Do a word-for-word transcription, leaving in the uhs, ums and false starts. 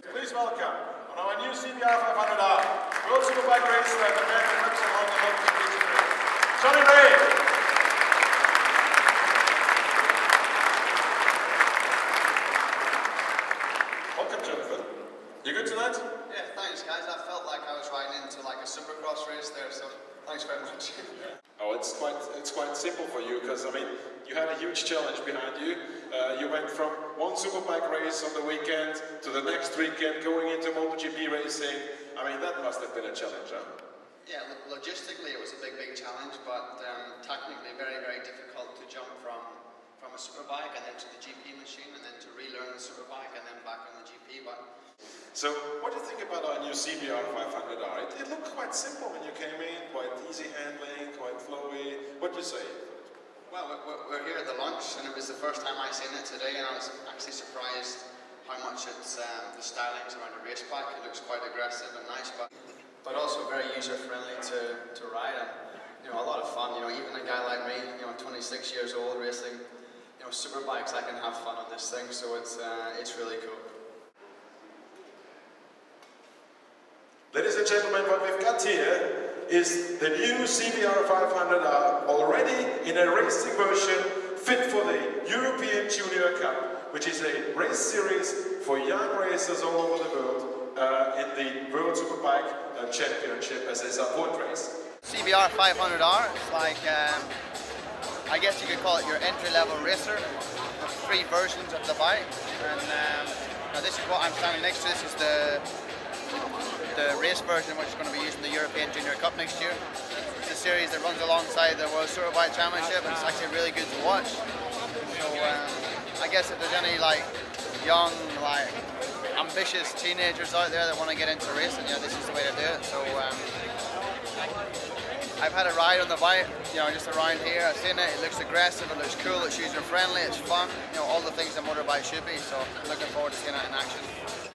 Please welcome on our new C B R five hundred R World Superbike racer and American representative on the MotoGP, Jonathan Rea. You good tonight? Yeah, thanks guys. I felt like I was riding into like a Supercross race there, so thanks very much. Oh, it's quite it's quite simple for you, because I mean, you had a huge challenge behind you. Uh, you went from one Superbike race on the weekend to the next weekend, going into MotoGP racing. I mean, that must have been a challenge, huh? Yeah, lo logistically it was a big, big challenge, but um, technically very, very difficult to jump from from a Superbike and then to the G P machine and then to relearn the Superbike and then back on the G P. But so, what do you think about our new C B R five hundred R? It, it looked quite simple when you came in, quite easy handling, quite flowy. What do you say? Well, we're, we're here at the launch, and it was the first time I've seen it today, and I was actually surprised how much it's um, the stylings around the race bike. It looks quite aggressive and nice, but but also very user friendly to to ride, and you know, a lot of fun. You know, even a guy like me, you know, twenty-six years old, racing, you know, super bikes, I can have fun on this thing. So it's uh, it's really cool. Ladies and gentlemen, what we've got here is the new C B R five hundred R, already in a racing version, fit for the European Junior Cup, which is a race series for young racers all over the world uh, in the World Superbike uh, Championship as a support race. C B R five hundred R is like, um, I guess you could call it your entry-level racer. There's three versions of the bike, and um, now this is what I'm standing next to. This is the the race version, which is going to be used in the European Junior Cup next year. It's a series that runs alongside the World Superbike Championship, and it's actually really good to watch. So um, I guess if there's any like young, like ambitious teenagers out there that want to get into racing, yeah, this is the way to do it. So um, I've had a ride on the bike, you know, just around here. I've seen it. It looks aggressive. It looks cool. It's user friendly. It's fun. You know, all the things a motorbike should be. So I'm looking forward to seeing it in action.